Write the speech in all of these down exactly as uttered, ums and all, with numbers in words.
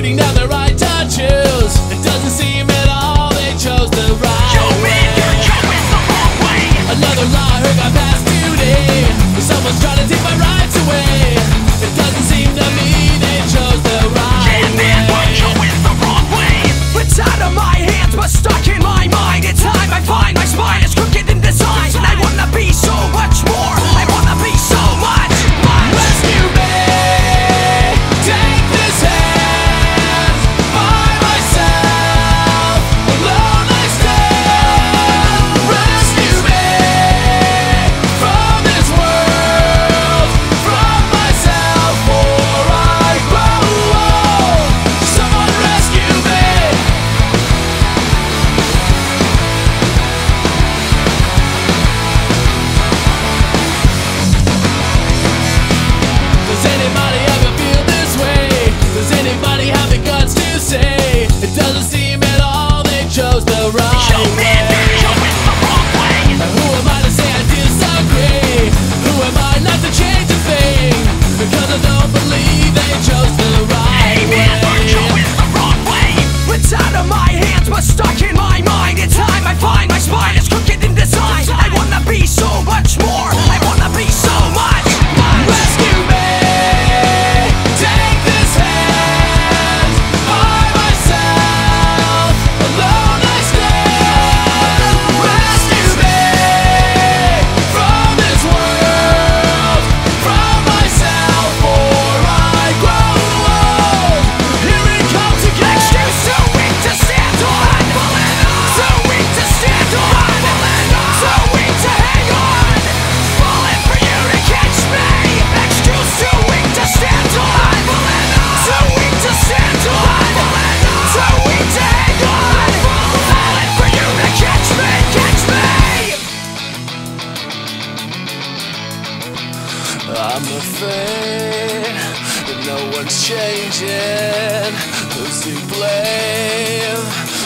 shooting down the right to choose. It doesn't seem at all they chose the right you way. Mean you're going the wrong way. Another lie heard by past duty. Someone's trying to take my rights away. It doesn't seem to me they chose the right yeah, way. Man, what you is the wrong way. It's out of my hands, but stuck in my mind. It's time I find my spine is crooked in design, and I wanna be so much more. I wanna be so much. Rescue me.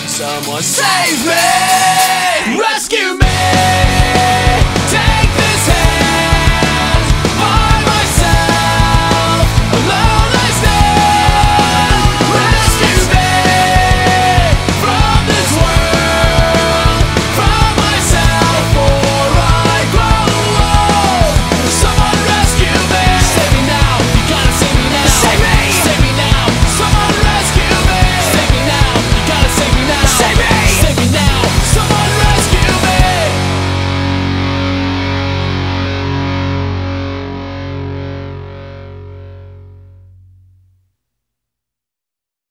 Someone save me! Rescue me!